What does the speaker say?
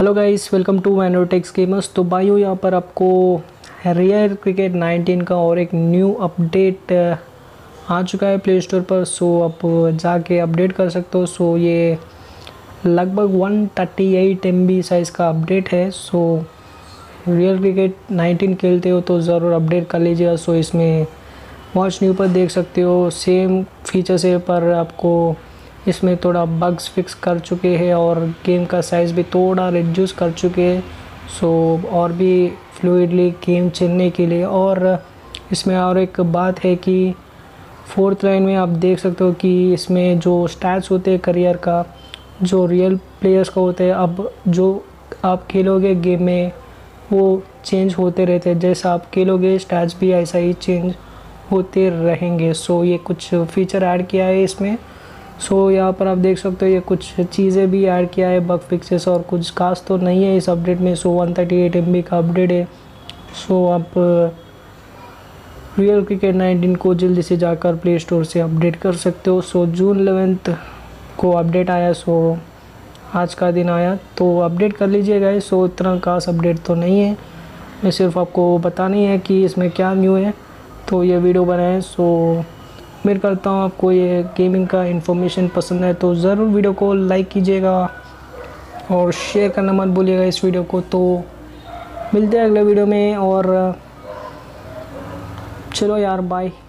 Hello guys, welcome to Android Techs gamers. तो भाइयों, यहाँ पर आपको रियल क्रिकेट 19 का और एक न्यू अपडेट आ चुका है प्ले स्टोर पर। सो आप जाके अपडेट कर सकते हो। सो ये लगभग 138 MB साइज़ का अपडेट है। सो रियल क्रिकेट 19 खेलते हो तो ज़रूर अपडेट कर लीजिएगा। सो इसमें वॉच न्यू पर देख सकते हो, सेम फीचर्स है, पर आपको इसमें थोड़ा बग्स फिक्स कर चुके हैं और गेम का साइज़ भी थोड़ा रिड्यूस कर चुके हैं। सो और भी फ्लूइडली गेम चलने के लिए। और इसमें और एक बात है कि फोर्थ लाइन में आप देख सकते हो कि इसमें जो स्टैट्स होते हैं करियर का, जो रियल प्लेयर्स का होता है, अब जो आप खेलोगे गेम में वो चेंज होते रहते हैं। जैसा आप खेलोगे स्टैट्स भी ऐसा ही चेंज होते रहेंगे। सो ये कुछ फीचर ऐड किया है इसमें। सो यहाँ पर आप देख सकते हो ये कुछ चीज़ें भी ऐड किया है, बग फिक्सेस, और कुछ खास तो नहीं है इस अपडेट में। सो 138 MB का अपडेट है। सो आप रियल क्रिकेट 19 को जल्दी से जाकर प्ले स्टोर से अपडेट कर सकते हो। सो जून 11th को अपडेट आया। सो आज का दिन आया तो अपडेट कर लीजिएगा। सो इतना खास अपडेट तो नहीं है, मैं सिर्फ आपको बतानी है कि इसमें क्या न्यू है, तो ये वीडियो बनाएँ। सो उम्मीद करता हूँ आपको ये गेमिंग का इन्फॉर्मेशन पसंद है, तो ज़रूर वीडियो को लाइक कीजिएगा और शेयर करना मत भूलिएगा इस वीडियो को। तो मिलते हैं अगले वीडियो में, और चलो यार, बाय।